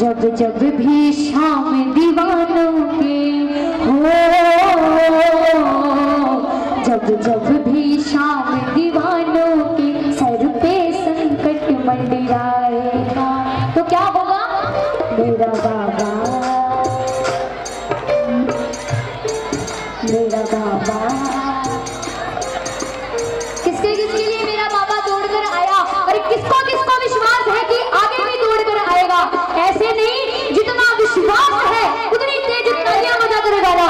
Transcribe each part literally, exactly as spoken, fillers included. जब जब भी शाम दीवानों के हो, जब जब भी शाम दीवानों के सर पे संकट मंडराएगा तो क्या होगा मेरा बाबा, मेरा बाबा। किसके किसके लिए मेरा बाबा दौड़कर आया? अरे किसको किसको विश्वास है कि आगे भी दौड़कर आएगा? ऐसे नहीं, जितना विश्वास है उतनी तेज तालियां बजा कर गाना।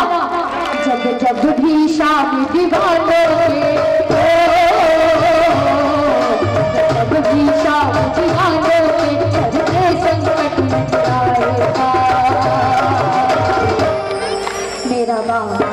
जब जब भी शाम दीवानों के, जब भी शाम दीवानों के सर पे संकट मंडराएगा मेरा बाबा।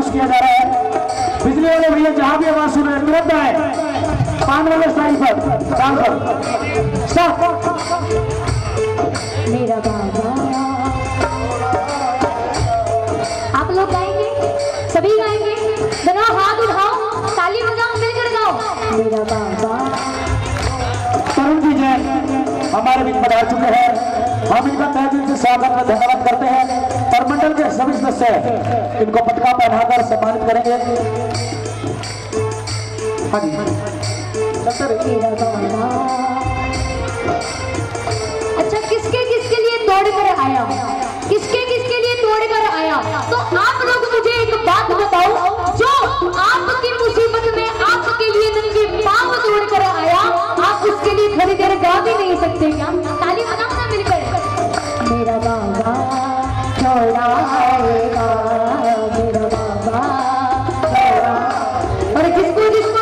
मेरा बाबा, आप लोग गाएंगे? सभी गाएंगे? जरा हाथ उठाओ, ताली बजाओ, मिलकर गाओ मेरा बाबा। तरुण जी जय हमारे बीच पधार चुके हैं, हम इनका तहे दिल से स्वागत में धन्यवाद करते हैं और मंडल के सभी सदस्य इनको पटका पहनाकर सम्मानित करेंगे। हाँ जी मेरा बाबा। अच्छा, किसके किसके लिए दौड़ कर आया? किसके किसके लिए दौड़ कर आया? तो आप लोग मुझे एक बात बताओ, जो आपकी मुसीबत में आपके लिए नंगे पांव दौड़ कर आया, आप उसके लिए थोड़ी देर गा भी नहीं सकते क्या? ताली बजाओ ना मिलकर। मेरा बाबा दौड़ा आएगा, मेरा बाबा दौड़ा। और किसको किसको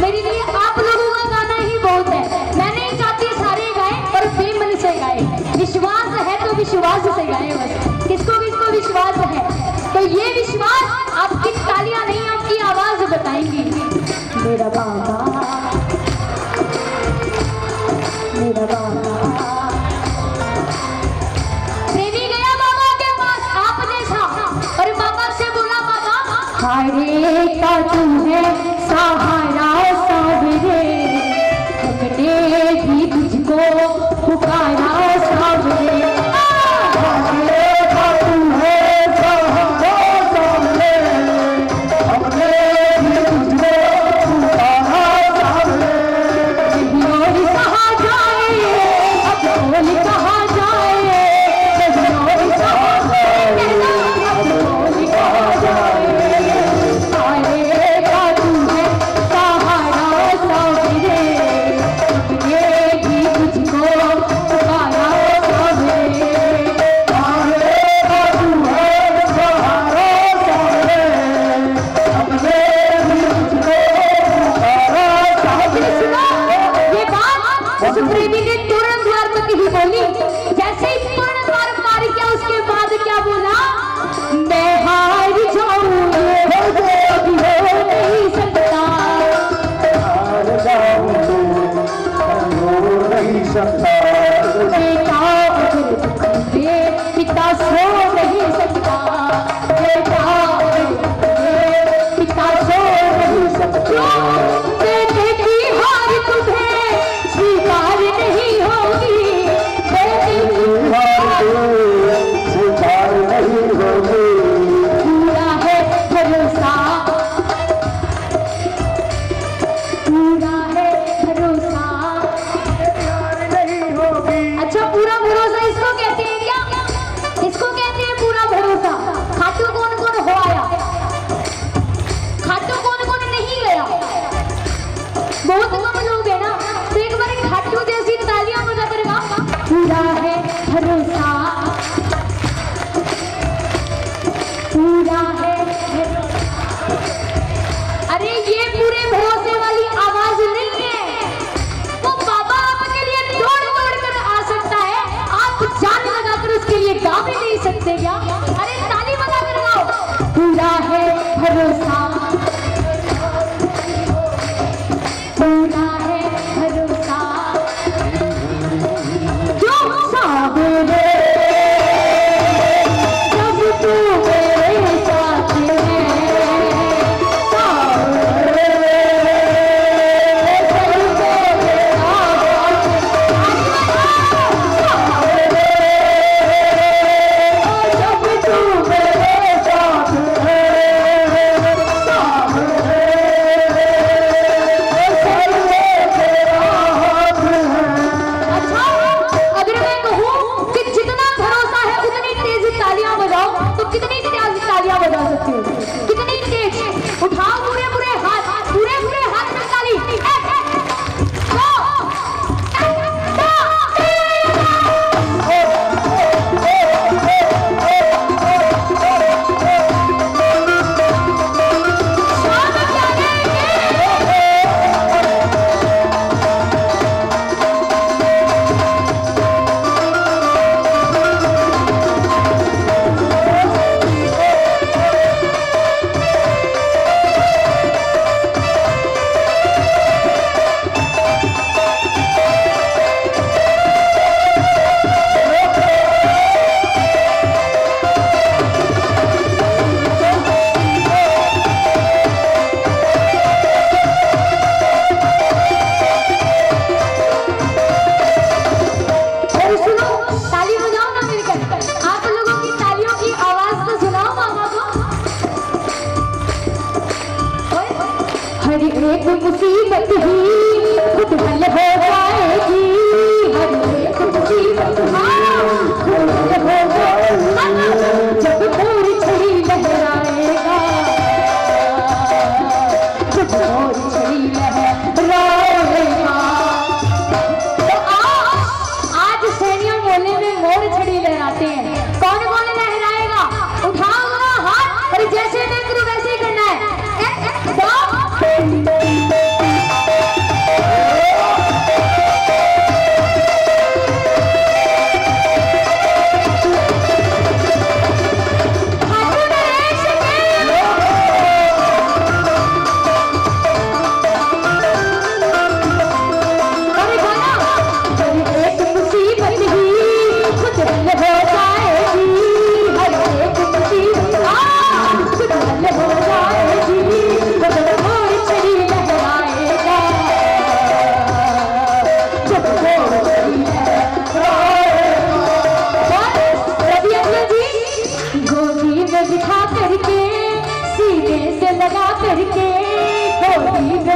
मेरी मेरा गाना मेरा गाना प्रेमी गया बाबा के पास आप जैसा और बाबा से बोला बाबा हरे का तू है सहारा सावरे हमने भी तुझको पुकारा सावरे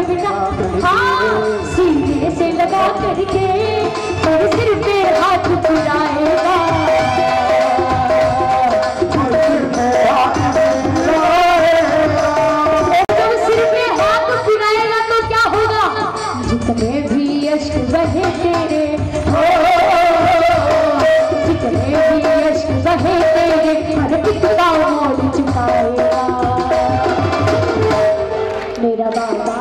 बेटा हाँ सीने से लगा करके तेरे सिर पे हाथ बुलाएगा तो सिर पे हाथ बुलाएगा तो क्या होगा जितने भी अश्क बहे तेरे हो जितने भी अश्क बहे तेरे हर एक मोल चुकाएगा मेरा बाबा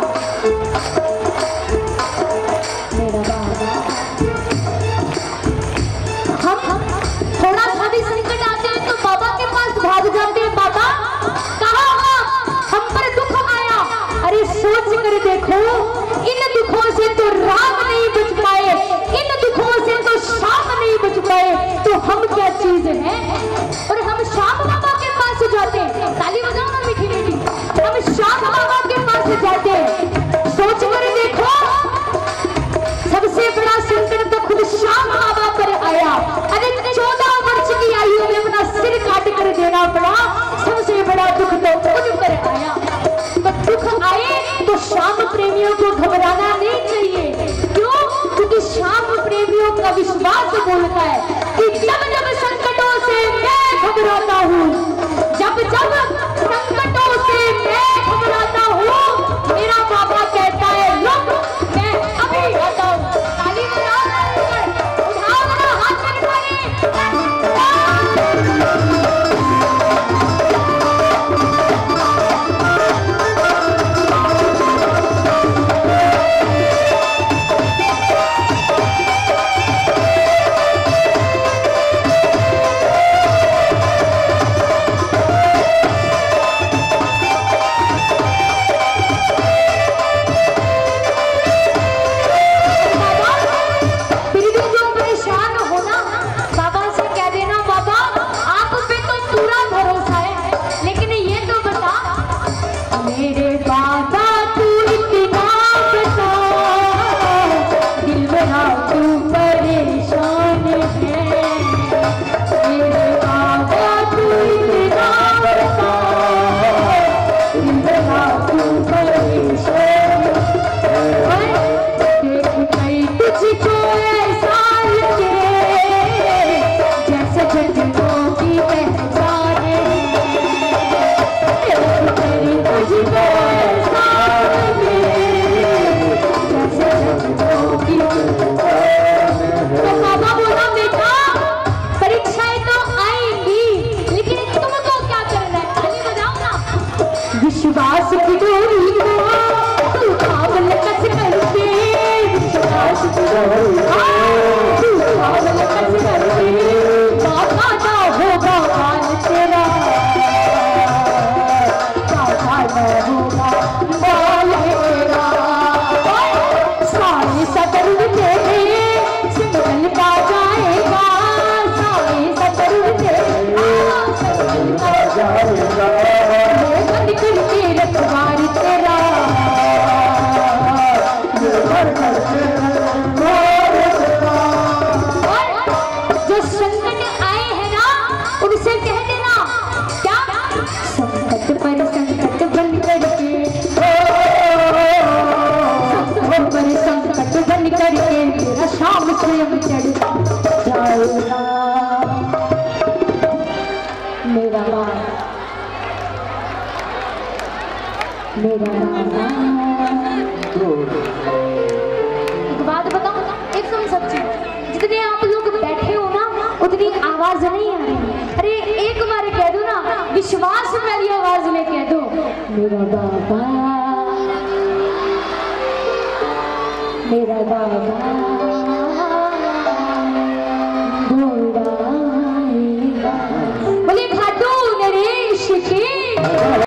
मेरा बाबा। हम थोड़ा सा भी संकट आते हैं तो बाबा के पास भाग जाते हैं। बाबा कहाँ हम पर दुख आया, अरे सोच कर देखो इन दुखों से तो राम नहीं बच पाए, इन दुखों से तो शाम नहीं बच पाए, तो हम क्या चीज है। और हम शाम बाबा के पास जाते हैं, ताली बजाओ ना मीठी मीठी, हम शाम बाबा जाते हैं। सोच कर देखो सबसे बड़ा संकट तो खुद शाम बाबा पर आया, अरे चौदह वर्ष की आयु में अपना सिर काट कर देना पड़ा, सबसे बड़ा दुख तो खुद पर आया। तो दुख आए तो शाम प्रेमियों को घबराना नहीं चाहिए, क्यों? क्योंकि शाम प्रेमियों का विश्वास बोलता है कि जब जब संकटों से मैं घबराता हूँ, जब जब संकटों से मैं घबराता हूँ, मेरा बाबा कहता है लोग मैं अभी आता हूँ। ताली बजाओ ना, हाथ मिलाओ। मेरा बाबा